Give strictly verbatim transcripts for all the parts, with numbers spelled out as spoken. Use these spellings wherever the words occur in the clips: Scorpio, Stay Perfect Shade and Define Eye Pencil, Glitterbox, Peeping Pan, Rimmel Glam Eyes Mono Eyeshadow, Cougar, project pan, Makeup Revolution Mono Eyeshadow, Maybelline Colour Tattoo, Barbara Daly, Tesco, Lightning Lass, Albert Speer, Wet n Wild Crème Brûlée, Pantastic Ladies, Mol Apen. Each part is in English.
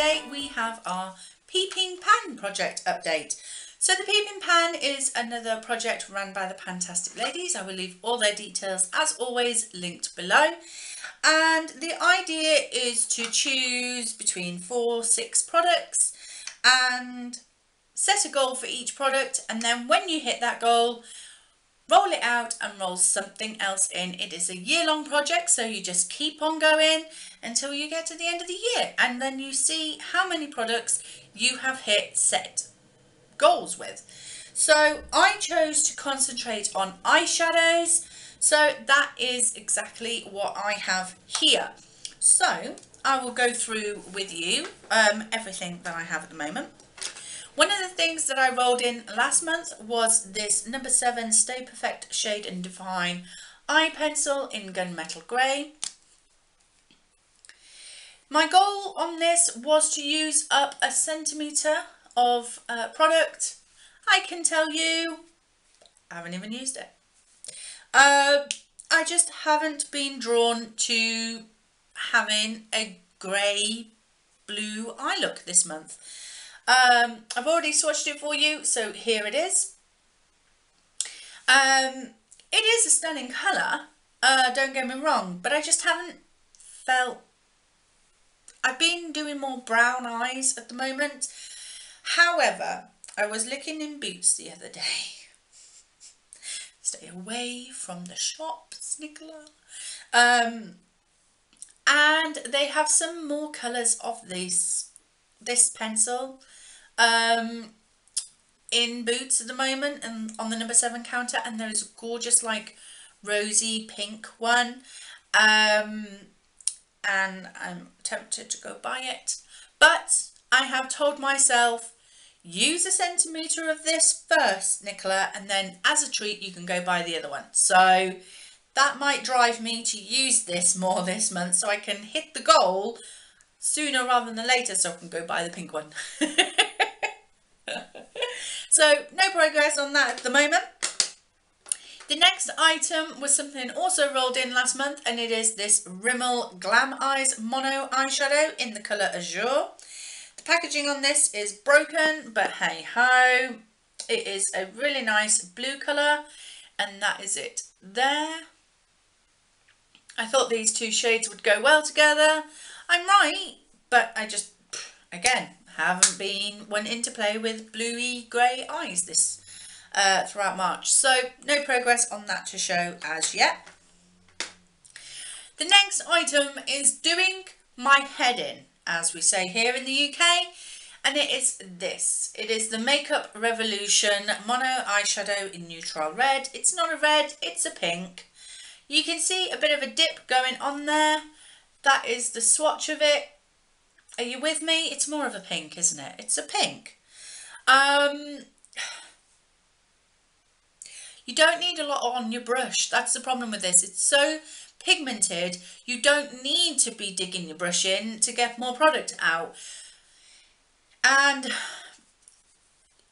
today we have our Peeping Pan project update. So the Peeping Pan is another project run by the Pantastic Ladies. I will leave all their details as always linked below. And the idea is to choose between four, six products and set a goal for each product, and then when you hit that goal, roll it out and roll something else in. It is a year-long project, so you just keep on going until you get to the end of the year, and then you see how many products you have hit set goals with. So I chose to concentrate on eyeshadows, so that is exactly what I have here. So I will go through with you um, everything that I have at the moment. One of the things that I rolled in last month was this number seven Stay Perfect Shade and Define Eye Pencil in Gunmetal Grey. My goal on this was to use up a centimetre of uh, product. I can tell you, I haven't even used it. Uh, I just haven't been drawn to having a grey blue eye look this month. Um, I've already swatched it for you, so here it is. Um, it is a stunning colour, uh, don't get me wrong, but I just haven't felt... I've been doing more brown eyes at the moment. However, I was looking in Boots the other day. Stay away from the shops, Nicola. Um, and they have some more colours of this, this pencil. Um, in Boots at the moment, and on the number seven counter, and there is a gorgeous like rosy pink one, um, and I'm tempted to go buy it, but I have told myself, use a centimetre of this first, Nicola, and then as a treat you can go buy the other one. So that might drive me to use this more this month, so I can hit the goal sooner rather than later, so I can go buy the pink one. So no progress on that at the moment. The next item was something also rolled in last month, and it is this Rimmel Glam Eyes Mono Eyeshadow in the colour Azure. The packaging on this is broken, but hey ho, it is a really nice blue colour, and that is it there. I thought these two shades would go well together. I'm right, but I just, again, haven't been wanting to play with bluey grey eyes this uh, throughout March. So no progress on that to show as yet. The next item is doing my head in, as we say here in the U K, and it is this. It is the Makeup Revolution Mono Eyeshadow in Neutral Red. It's not a red, it's a pink. You can see a bit of a dip going on there. That is the swatch of it. Are you with me? It's more of a pink, isn't it? It's a pink. Um, you don't need a lot on your brush. That's the problem with this. It's so pigmented, you don't need to be digging your brush in to get more product out. And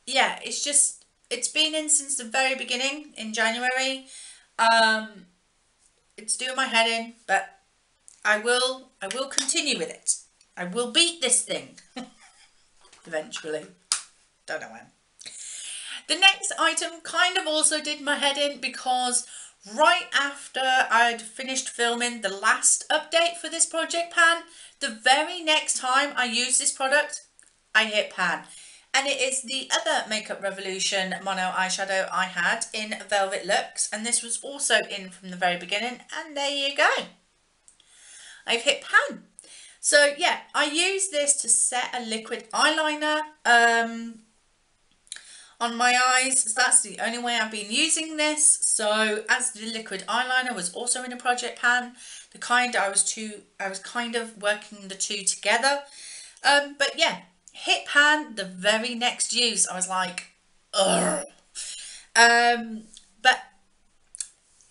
yeah, it's just, it's been in since the very beginning in January. Um, it's doing my head in, but I will, I will continue with it. I will beat this thing eventually. Don't know when. The next item kind of also did my head in, because right after I'd finished filming the last update for this project pan, the very next time I use this product, I hit pan. And it is the other Makeup Revolution Mono Eyeshadow I had in Velvet Luxe, and this was also in from the very beginning, and there you go. I've hit pan. So yeah, I use this to set a liquid eyeliner um, on my eyes. So that's the only way I've been using this. So as the liquid eyeliner was also in a project pan, the kind I was too, I was kind of working the two together. Um, but yeah, hit pan the very next use. I was like, ugh. Um, but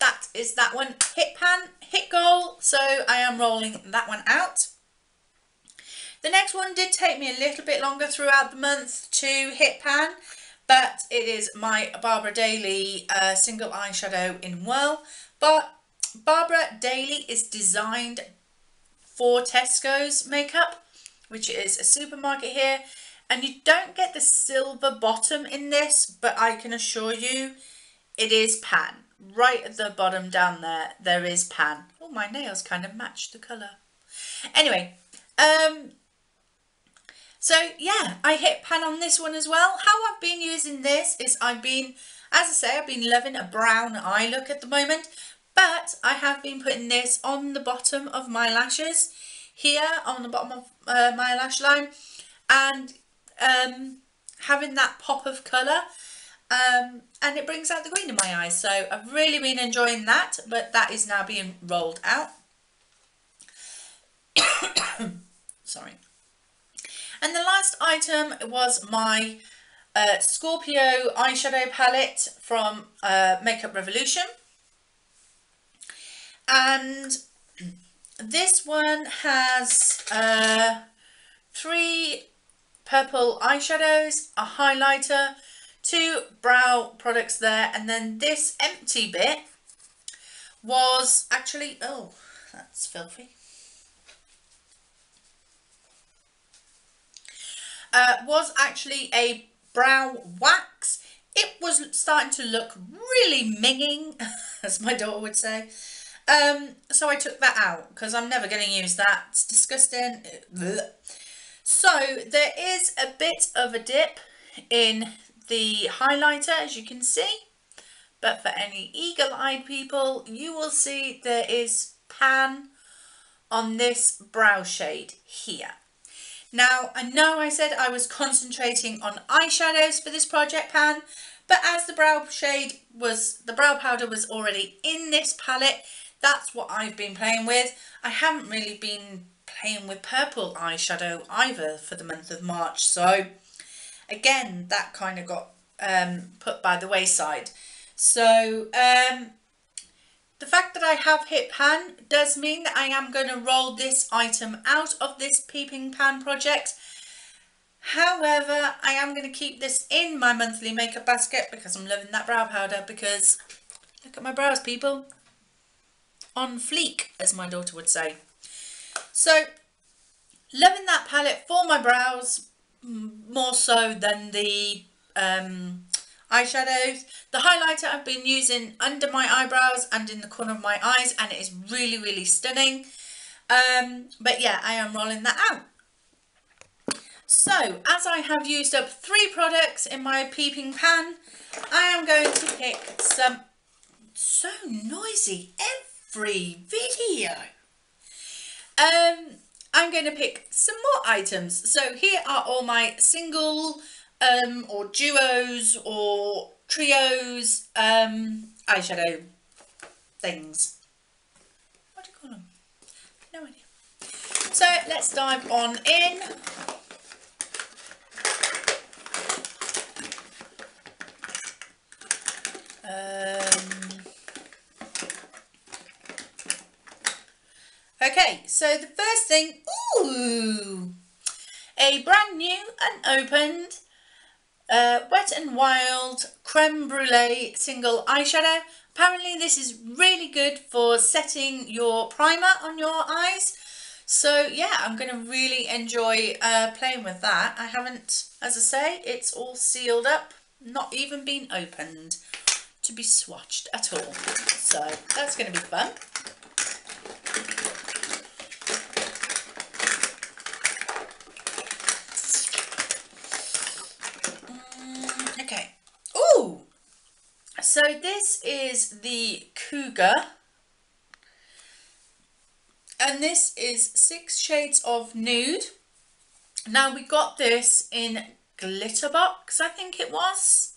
that is that one. Hit pan, hit goal. So I am rolling that one out. The next one did take me a little bit longer throughout the month to hit pan, but it is my Barbara Daly uh, single eyeshadow in Whirl. But Barbara Daly is designed for Tesco's makeup, which is a supermarket here. And you don't get the silver bottom in this, but I can assure you it is pan. Right at the bottom down there, there is pan. Oh, my nails kind of match the colour. Anyway, um, so yeah, I hit pan on this one as well. How I've been using this is I've been, as I say, I've been loving a brown eye look at the moment. But I have been putting this on the bottom of my lashes, here on the bottom of uh, my lash line. And um, having that pop of colour, um, and it brings out the green in my eyes. So I've really been enjoying that, but that is now being rolled out. Sorry. And the last item was my uh, Scorpio eyeshadow palette from uh, Makeup Revolution. And this one has uh, three purple eyeshadows, a highlighter, two brow products there, and then this empty bit was actually, oh, that's filthy, uh, was actually a brow wax. It was starting to look really minging, as my daughter would say. Um, so I took that out because I'm never going to use that. It's disgusting. So there is a bit of a dip in the highlighter, as you can see. But for any eagle-eyed people, you will see there is pan on this brow shade here. Now, I know I said I was concentrating on eyeshadows for this project pan, but as the brow shade was, the brow powder was already in this palette, that's what I've been playing with. I haven't really been playing with purple eyeshadow either for the month of March. So again, that kind of got um, put by the wayside. So um, the fact that I have hit pan does mean that I am going to roll this item out of this Peeping Pan project. However, I am going to keep this in my monthly makeup basket because I'm loving that brow powder, because look at my brows, people. On fleek, as my daughter would say. So loving that palette for my brows, more so than the um, eyeshadows. The highlighter I've been using under my eyebrows and in the corner of my eyes, and it is really, really stunning. Um, but yeah, I am rolling that out. So as I have used up three products in my Peeping Pan, I am going to pick some. So noisy every video. Um, I'm going to pick some more items. So here are all my single um, or duos or trios um, eyeshadow things. What do you call them? No idea. So let's dive on in. Um, okay, so the first thing, ooh, a brand new unopened uh, Wet n Wild Crème Brûlée single eyeshadow. Apparently this is really good for setting your primer on your eyes. So yeah, I'm going to really enjoy uh, playing with that. I haven't, as I say, it's all sealed up, not even been opened. To be swatched at all, so that's going to be fun. Mm, okay, ooh, so this is the Cougar, and this is six shades of nude. Now we got this in Glitterbox, I think it was.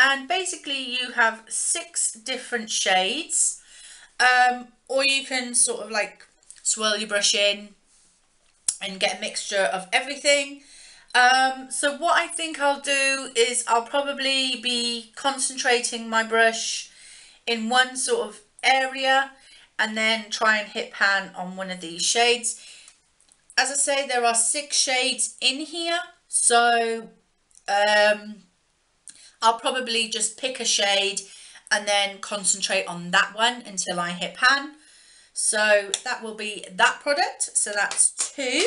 And basically you have six different shades, um, or you can sort of like swirl your brush in and get a mixture of everything. Um, so what I think I'll do is I'll probably be concentrating my brush in one sort of area and then try and hit pan on one of these shades. As I say, there are six shades in here, so um, I'll probably just pick a shade and then concentrate on that one until I hit pan. So that will be that product. So that's two.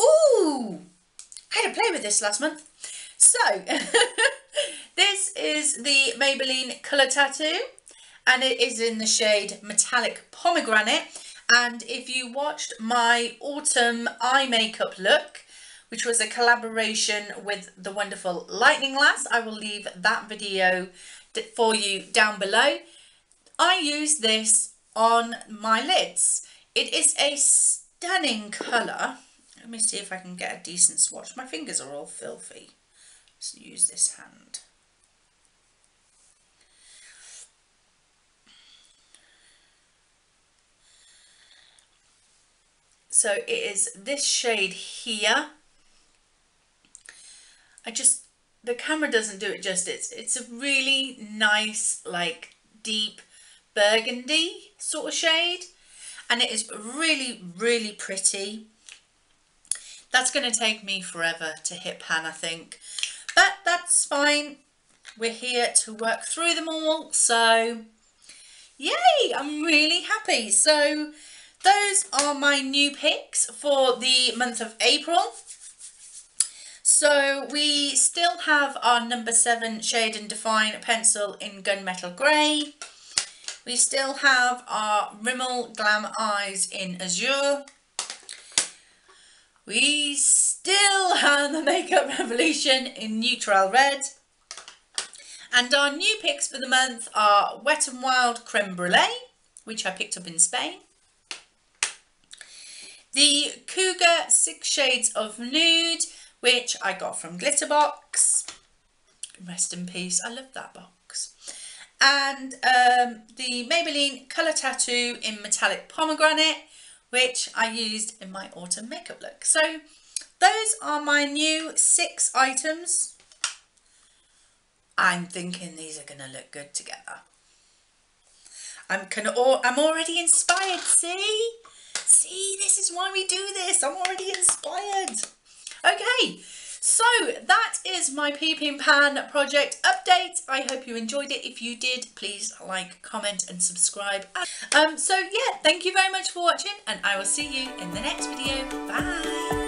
Ooh, I had a play with this last month. So this is the Maybelline Colour Tattoo, and it is in the shade Metallic Pomegranate. And if you watched my autumn eye makeup look, which was a collaboration with the wonderful Lightning Lass, I will leave that video for you down below. I use this on my lids. It is a stunning colour. Let me see if I can get a decent swatch. My fingers are all filthy. Let's use this hand. So it is this shade here. I just, the camera doesn't do it justice. It's a really nice, like, deep burgundy sort of shade. And it is really, really pretty. That's going to take me forever to hit pan, I think. But that's fine. We're here to work through them all. So, yay! I'm really happy. So, those are my new picks for the month of April. So we still have our number seven Shade and Define pencil in Gunmetal Grey. We still have our Rimmel Glam Eyes in Azure. We still have the Makeup Revolution in Neutral Red. And our new picks for the month are Wet n Wild Crème Brûlée, which I picked up in Spain. The Cougar Six Shades of Nude, which I got from Glitterbox. Rest in peace, I love that box. And um, the Maybelline Colour Tattoo in Metallic Pomegranate, which I used in my autumn makeup look. So those are my new six items. I'm thinking these are gonna look good together. I'm, can, or, I'm already inspired, see? See, this is why we do this, I'm already inspired. Okay, so that is my Peeping Pan project update. I hope you enjoyed it. If you did, please like, comment and subscribe. Um, so yeah, thank you very much for watching, and I will see you in the next video. Bye.